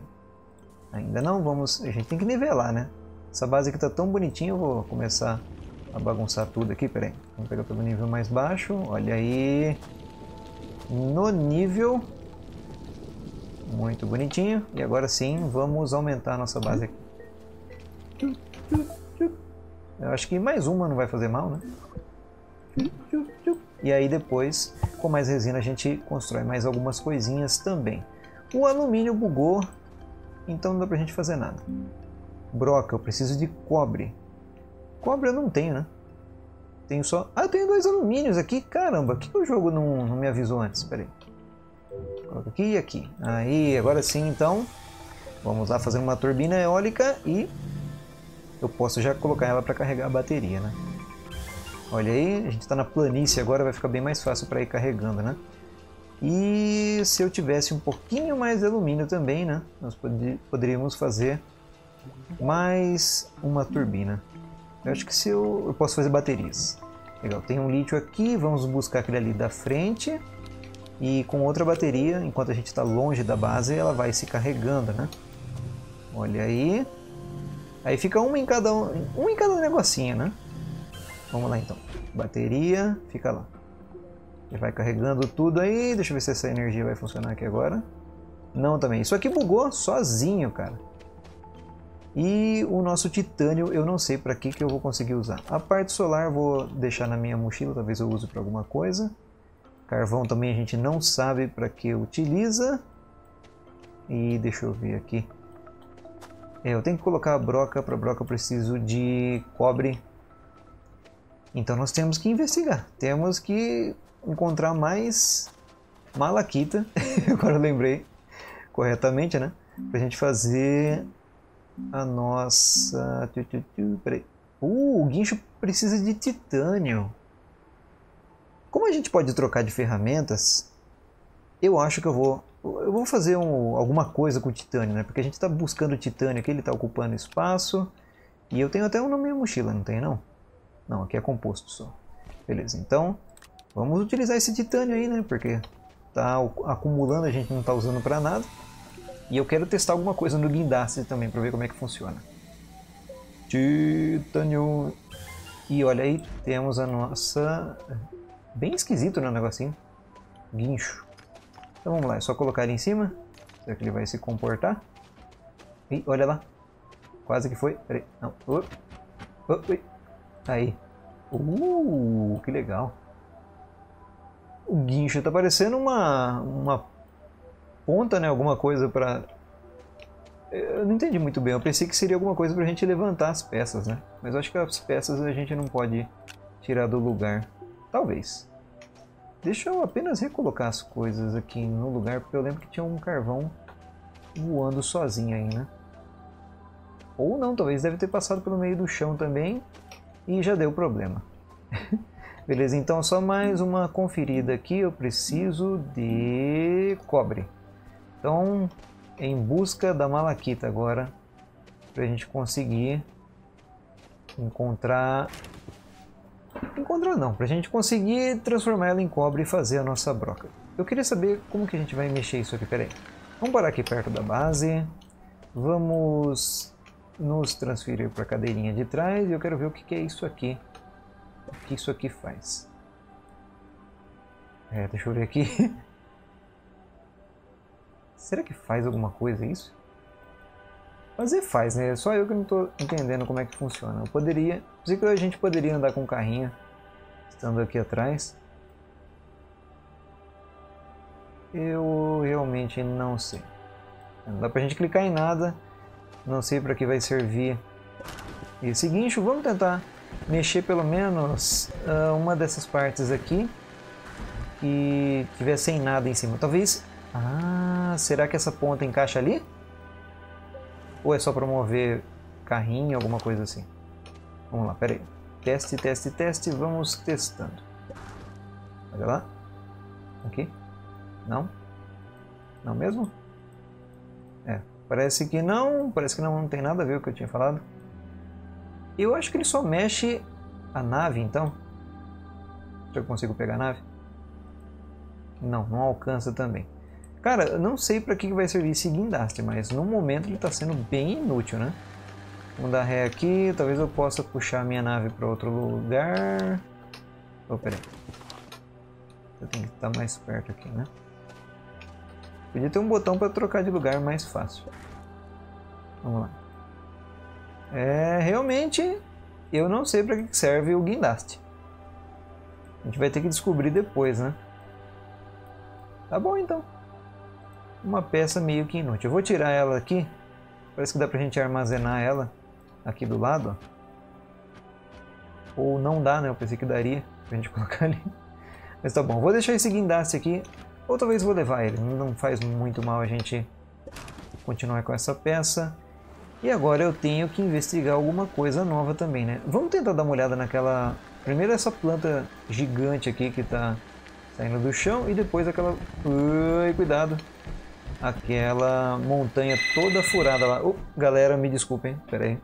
Ainda não, vamos... A gente tem que nivelar, né? Essa base aqui tá tão bonitinha, eu vou começar a bagunçar tudo aqui. Pera aí. Vamos pegar pelo nível mais baixo. Olha aí. No nível. Muito bonitinho. E agora sim, vamos aumentar a nossa base aqui. Eu acho que mais uma não vai fazer mal, né? E aí depois, com mais resina, a gente constrói mais algumas coisinhas também. O alumínio bugou, então não dá pra gente fazer nada. Broca, eu preciso de cobre. Cobre eu não tenho, né? Tenho só... Ah, eu tenho 2 alumínios aqui, caramba. Por que o jogo não me avisou antes? Pera aí. Coloca aqui e aqui. Aí, agora sim, então. Vamos lá fazer uma turbina eólica e... Eu posso já colocar ela para carregar a bateria, né? Olha aí, a gente está na planície agora, vai ficar bem mais fácil para ir carregando, né? E se eu tivesse um pouquinho mais de alumínio também, né? Nós poderíamos fazer mais uma turbina. Eu acho que se eu posso fazer baterias. Legal, tem um lítio aqui, vamos buscar aquele ali da frente. E com outra bateria, enquanto a gente está longe da base, ela vai se carregando, né? Olha aí. Aí fica um em cada negocinho, né? Vamos lá então, bateria, fica lá. Ele vai carregando tudo aí, deixa eu ver se essa energia vai funcionar aqui agora. Não também, isso aqui bugou sozinho, cara. E o nosso titânio, eu não sei pra que eu vou conseguir usar. A parte solar eu vou deixar na minha mochila, talvez eu use pra alguma coisa. Carvão também a gente não sabe pra que utiliza. E deixa eu ver aqui. Eu tenho que colocar a broca, pra broca eu preciso de cobre. Então nós temos que investigar, temos que encontrar mais malaquita, agora eu lembrei corretamente, né? Pra gente fazer a nossa... Peraí. O guincho precisa de titânio. Como a gente pode trocar de ferramentas, eu acho que eu vou fazer alguma coisa com o titânio, né? Porque a gente tá buscando o titânio aqui, ele tá ocupando espaço. E eu tenho até um na minha mochila, não tem não? Não, aqui é composto só. Beleza, então vamos utilizar esse titânio aí, né? Porque tá acumulando, a gente não tá usando pra nada. E eu quero testar alguma coisa no guindaste também, pra ver como é que funciona. Titânio. E olha aí, temos a nossa... Bem esquisito, né, o negocinho? Guincho. Então vamos lá, é só colocar ele em cima. Será que ele vai se comportar? Ih, olha lá. Quase que foi. Peraí, não. Aí, que legal. O guincho tá parecendo uma ponta, né? Alguma coisa pra... Eu não entendi muito bem, eu pensei que seria alguma coisa pra gente levantar as peças, né? Mas eu acho que as peças a gente não pode tirar do lugar. Talvez. Deixa eu apenas recolocar as coisas aqui no lugar, porque eu lembro que tinha um carvão voando sozinho aí, né? Ou não, talvez deve ter passado pelo meio do chão também. E já deu problema. Beleza, então só mais uma conferida aqui. Eu preciso de cobre. Então, em busca da malaquita agora. Pra gente conseguir encontrar... Encontrar não, pra gente conseguir transformar ela em cobre e fazer a nossa broca. Eu queria saber como que a gente vai mexer isso aqui. Pera aí. Vamos parar aqui perto da base. Vamos... nos transferir para a cadeirinha de trás e eu quero ver o que é isso aqui, o que isso aqui faz. Deixa eu ver aqui. Será que faz alguma coisa isso? Fazer faz, né? Só eu que não tô entendendo como é que funciona. Eu poderia... Pensei que a gente poderia andar com o carrinho, estando aqui atrás. Eu realmente não sei. Não dá pra gente clicar em nada. Não sei pra que vai servir esse guincho. Vamos tentar mexer pelo menos uma dessas partes aqui. E tiver sem nada em cima. Talvez... Ah, será que essa ponta encaixa ali? Ou é só pra mover carrinho, alguma coisa assim? Vamos lá, pera aí. Teste, teste, teste. Vamos testando. Olha lá. Aqui. Não? Não mesmo? É, parece que não. Parece que não tem nada a ver com o que eu tinha falado. Eu acho que ele só mexe a nave, então. Será que eu consigo pegar a nave? Não, não alcança também. Cara, eu não sei pra que vai servir esse guindaste, mas no momento ele tá sendo bem inútil, né? Vamos dar ré aqui. Talvez eu possa puxar minha nave pra outro lugar. Oh, peraí. Eu tenho que estar mais perto aqui, né? Podia ter um botão pra trocar de lugar mais fácil. Vamos lá. É, realmente, eu não sei pra que serve o guindaste. A gente vai ter que descobrir depois, né? Tá bom, então. Uma peça meio que inútil. Eu vou tirar ela aqui. Parece que dá pra gente armazenar ela aqui do lado. Ou não dá, né? Eu pensei que daria pra gente colocar ali. Mas tá bom. Vou deixar esse guindaste aqui. Ou talvez vou levar ele. Não faz muito mal a gente continuar com essa peça. E agora eu tenho que investigar alguma coisa nova também, né? Vamos tentar dar uma olhada naquela... Primeiro essa planta gigante aqui que tá saindo do chão. E depois aquela... Ui, cuidado! Aquela montanha toda furada lá. Oh, galera, me desculpem, pera aí.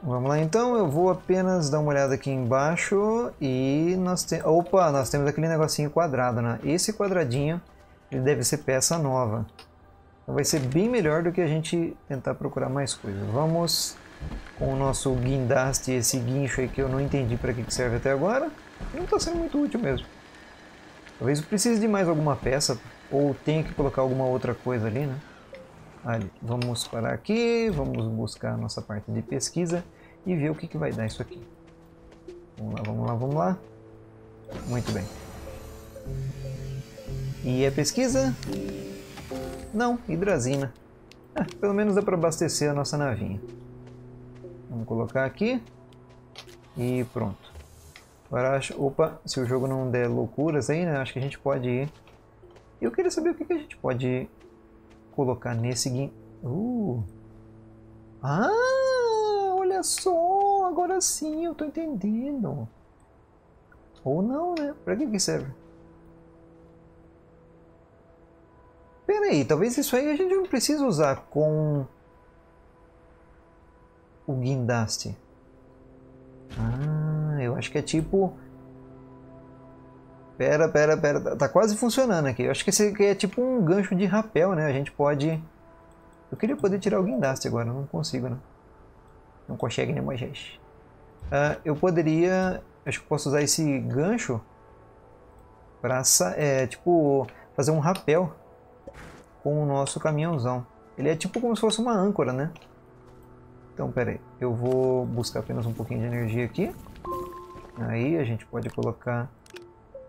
Vamos lá então, eu vou apenas dar uma olhada aqui embaixo e nós temos... Opa, nós temos aquele negocinho quadrado, né? Esse quadradinho, ele deve ser peça nova. Então vai ser bem melhor do que a gente tentar procurar mais coisas. Vamos com o nosso guindaste, esse guincho aí que eu não entendi para que serve até agora. Não está sendo muito útil mesmo. Talvez eu precise de mais alguma peça. Ou tem que colocar alguma outra coisa ali, né? Ali. Vamos parar aqui, vamos buscar a nossa parte de pesquisa e ver o que, que vai dar isso aqui. Vamos lá, vamos lá, vamos lá. Muito bem. E é pesquisa? Não, hidrazina. Ah, pelo menos dá para abastecer a nossa navinha. Vamos colocar aqui. E pronto. Agora acho... Opa, se o jogo não der loucuras aí, né? Acho que a gente pode ir... Eu queria saber o que a gente pode colocar nesse guin... Ah, olha só! Agora sim eu tô entendendo. Ou não, né? Pra que serve? Pera aí, talvez isso aí a gente não precise usar com o guindaste. Ah, eu acho que é tipo... Pera, tá quase funcionando aqui. Eu acho que esse aqui é tipo um gancho de rapel, né? A gente pode... Eu queria poder tirar o guindaste agora, não consigo, né? Não consegue, né, Moisés? Eu poderia... Acho que posso usar esse gancho pra tipo fazer um rapel com o nosso caminhãozão. Ele é tipo como se fosse uma âncora, né? Então, pera aí. Eu vou buscar apenas um pouquinho de energia aqui. Aí a gente pode colocar...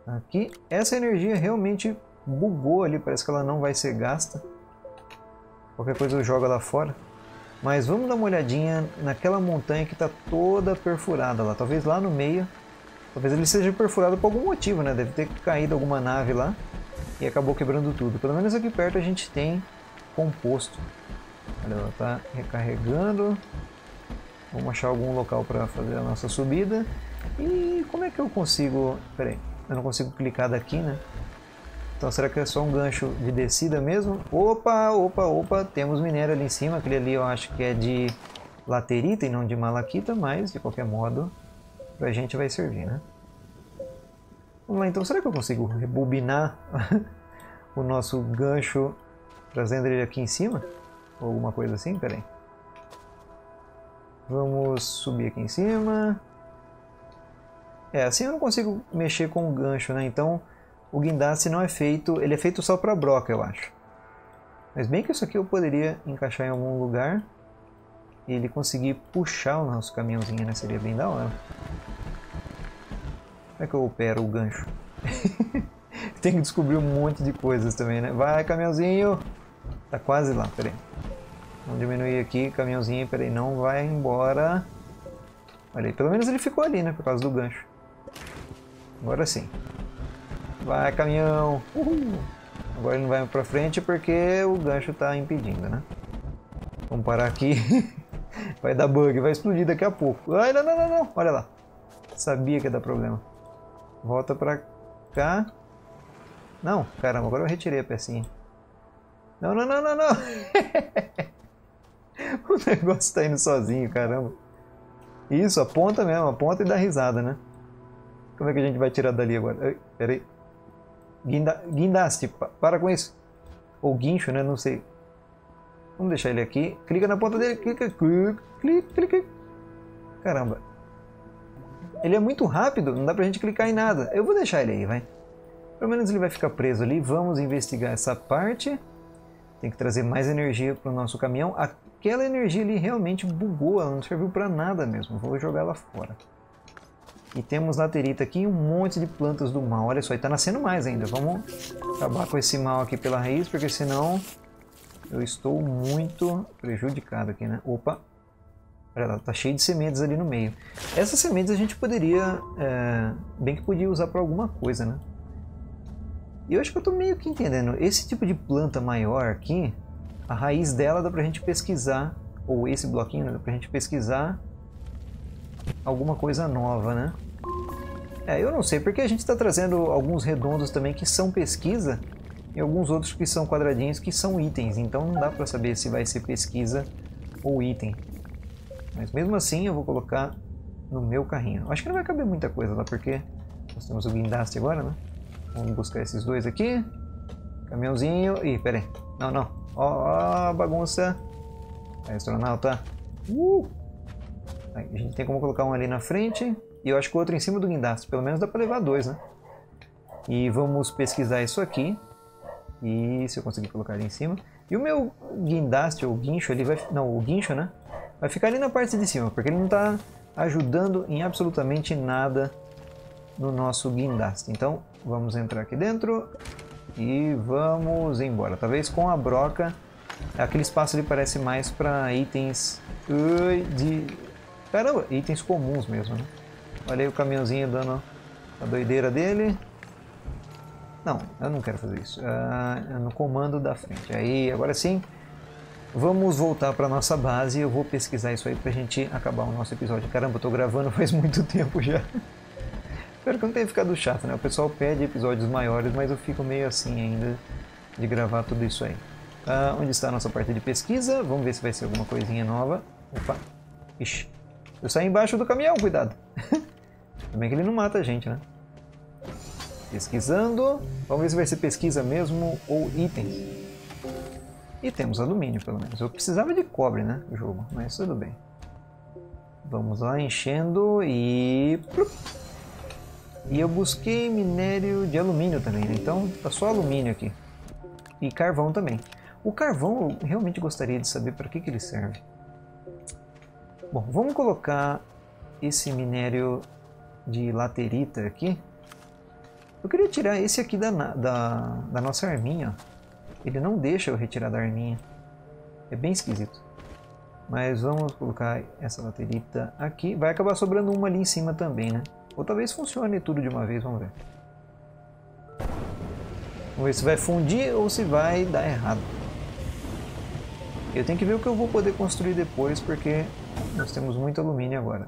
Aqui, essa energia realmente bugou ali, parece que ela não vai ser gasta. Qualquer coisa eu jogo lá fora. Mas vamos dar uma olhadinha naquela montanha que está toda perfurada lá. Talvez lá no meio, talvez ele seja perfurado por algum motivo, né? Deve ter caído alguma nave lá e acabou quebrando tudo. Pelo menos aqui perto a gente tem composto. Olha, ela está recarregando. Vamos achar algum local para fazer a nossa subida. E como é que eu consigo... Pera aí. Eu não consigo clicar daqui, né? Então será que é só um gancho de descida mesmo? Opa! Temos minério ali em cima. Aquele ali eu acho que é de laterita e não de malaquita, mas de qualquer modo pra gente vai servir, né? Vamos lá então. Será que eu consigo rebobinar o nosso gancho trazendo ele aqui em cima? Ou alguma coisa assim? Pera aí. Vamos subir aqui em cima... É, assim eu não consigo mexer com o gancho, né? Então o guindaste não é feito... Ele é feito só pra broca, eu acho. Mas bem que isso aqui eu poderia encaixar em algum lugar. e ele conseguir puxar o nosso caminhãozinho, né? Seria bem da hora. Como é que eu opero o gancho? Tem que descobrir um monte de coisas também, né? Vai, caminhãozinho! Tá quase lá, peraí. Vamos diminuir aqui, caminhãozinho, peraí, não vai embora. Olha aí, pelo menos ele ficou ali, né? Por causa do gancho. Agora sim. Vai, caminhão! Uhul! Agora ele não vai pra frente porque o gancho tá impedindo, né? Vamos parar aqui. Vai dar bug, vai explodir daqui a pouco. Ai, não, não, não, não! Olha lá. Sabia que ia dar problema. Volta pra cá. Não, caramba, agora eu retirei a pecinha. Não, não, não, não, não. O negócio tá indo sozinho, caramba. Isso, aponta mesmo, aponta e dá risada, né? Como é que a gente vai tirar dali agora? Ei, peraí. Guindaste, para com isso. Ou guincho, né? Não sei. Vamos deixar ele aqui. Clica na ponta dele, clica, clica, clica, clica. Caramba. Ele é muito rápido, não dá pra gente clicar em nada. Eu vou deixar ele aí, vai. Pelo menos ele vai ficar preso ali. Vamos investigar essa parte. Tem que trazer mais energia para o nosso caminhão. Aquela energia ali realmente bugou, ela não serviu para nada mesmo. Vou jogar ela fora. E temos na terita aqui um monte de plantas do mal. Olha só, e tá nascendo mais ainda. Vamos acabar com esse mal aqui pela raiz, porque senão eu estou muito prejudicado aqui, né? Opa! Olha lá, tá cheio de sementes ali no meio. Essas sementes a gente poderia... bem que podia usar para alguma coisa, né? E eu acho que eu tô meio que entendendo. Esse tipo de planta maior aqui, a raiz dela dá pra gente pesquisar, ou esse bloquinho, né? Dá pra gente pesquisar alguma coisa nova, né? É, eu não sei, porque a gente tá trazendo alguns redondos também que são pesquisa, e alguns outros que são quadradinhos que são itens, então não dá pra saber se vai ser pesquisa ou item. Mas mesmo assim eu vou colocar no meu carrinho. Acho que não vai caber muita coisa lá, porque nós temos o guindaste agora, né? Vamos buscar esses dois aqui. Caminhãozinho. Ih, pera aí. Não, não. Ó, bagunça. Astronauta. A gente tem como colocar um ali na frente. E eu acho que o outro em cima do guindaste. Pelo menos dá pra levar dois, né? E vamos pesquisar isso aqui. E se eu conseguir colocar ali em cima. E o meu guindaste, ou guincho, ele vai... Não, o guincho, né? Vai ficar ali na parte de cima. Porque ele não tá ajudando em absolutamente nada no nosso guindaste. Então... Vamos entrar aqui dentro e vamos embora. Talvez com a broca, aquele espaço ali parece mais para itens de... Caramba, itens comuns mesmo, né? Olha aí o caminhãozinho dando a doideira dele. Não, eu não quero fazer isso. É no comando da frente. Aí, agora sim, vamos voltar para nossa base. Eu vou pesquisar isso aí para a gente acabar o nosso episódio. Caramba, eu tô gravando faz muito tempo já. Espero que não tenha ficado chato, né? O pessoal pede episódios maiores, mas eu fico meio assim ainda de gravar tudo isso aí. Onde está a nossa parte de pesquisa? Vamos ver se vai ser alguma coisinha nova. Opa! Ixi! Eu saí embaixo do caminhão, cuidado! Também que ele não mata a gente, né? Pesquisando. Vamos ver se vai ser pesquisa mesmo ou itens. E temos alumínio, pelo menos. Eu precisava de cobre, né? O jogo, mas tudo bem. Vamos lá, enchendo e... E eu busquei minério de alumínio também, né? Então tá só alumínio aqui. E carvão também. O carvão eu realmente gostaria de saber para que ele serve. Bom, vamos colocar esse minério de laterita aqui. Eu queria tirar esse aqui da nossa arminha. Ele não deixa eu retirar da arminha. É bem esquisito. Mas vamos colocar essa laterita aqui. Vai acabar sobrando uma ali em cima também, né? Ou talvez funcione tudo de uma vez, vamos ver. Vamos ver se vai fundir ou se vai dar errado. Eu tenho que ver o que eu vou poder construir depois, porque nós temos muito alumínio agora.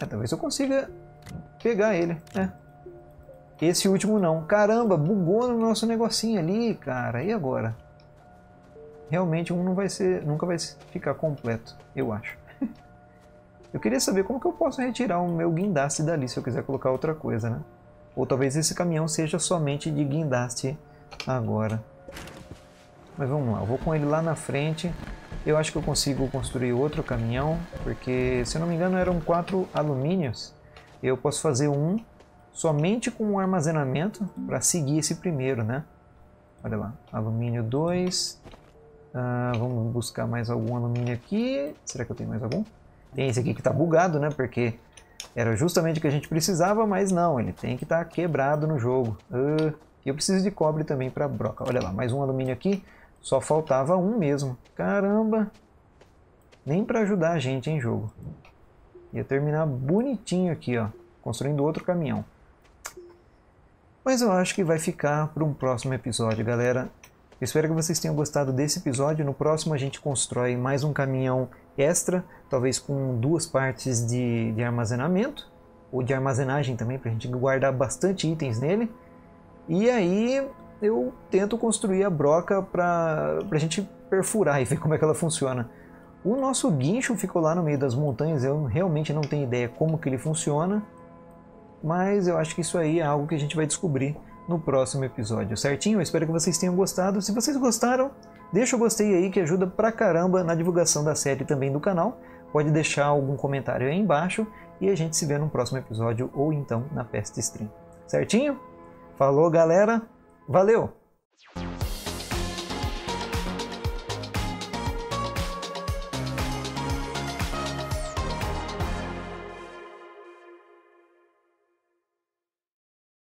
É, talvez eu consiga pegar ele, né? Esse último não. Caramba, bugou no nosso negocinho ali, cara. E agora? Realmente um não vai ser, nunca vai ficar completo, eu acho. Eu queria saber como que eu posso retirar o meu guindaste dali, se eu quiser colocar outra coisa, né? Ou talvez esse caminhão seja somente de guindaste agora. Mas vamos lá, eu vou com ele lá na frente. Eu acho que eu consigo construir outro caminhão, porque, se eu não me engano, eram 4 alumínios. Eu posso fazer um somente com um armazenamento para seguir esse primeiro, né? Olha lá, alumínio 2, Vamos buscar mais algum alumínio aqui. Será que eu tenho mais algum? Tem esse aqui que está bugado, né? Porque era justamente o que a gente precisava, mas não. Ele tem que estar quebrado no jogo. E eu preciso de cobre também para broca. Olha lá, mais um alumínio aqui. Só faltava um mesmo. Caramba! Nem para ajudar a gente, hein, jogo? Ia terminar bonitinho aqui, ó. Construindo outro caminhão. Mas eu acho que vai ficar para um próximo episódio, galera. Eu espero que vocês tenham gostado desse episódio. No próximo a gente constrói mais um caminhão extra, talvez com duas partes de armazenamento, ou de armazenagem também, para a gente guardar bastante itens nele. E aí eu tento construir a broca para a gente perfurar e ver como é que ela funciona. O nosso guincho ficou lá no meio das montanhas, eu realmente não tenho ideia como que ele funciona. Mas eu acho que isso aí é algo que a gente vai descobrir no próximo episódio, certinho? Eu espero que vocês tenham gostado. Se vocês gostaram, deixa o gostei aí que ajuda pra caramba na divulgação da série e também do canal. Pode deixar algum comentário aí embaixo e a gente se vê no próximo episódio ou então na Peste Stream. Certinho? Falou, galera! Valeu!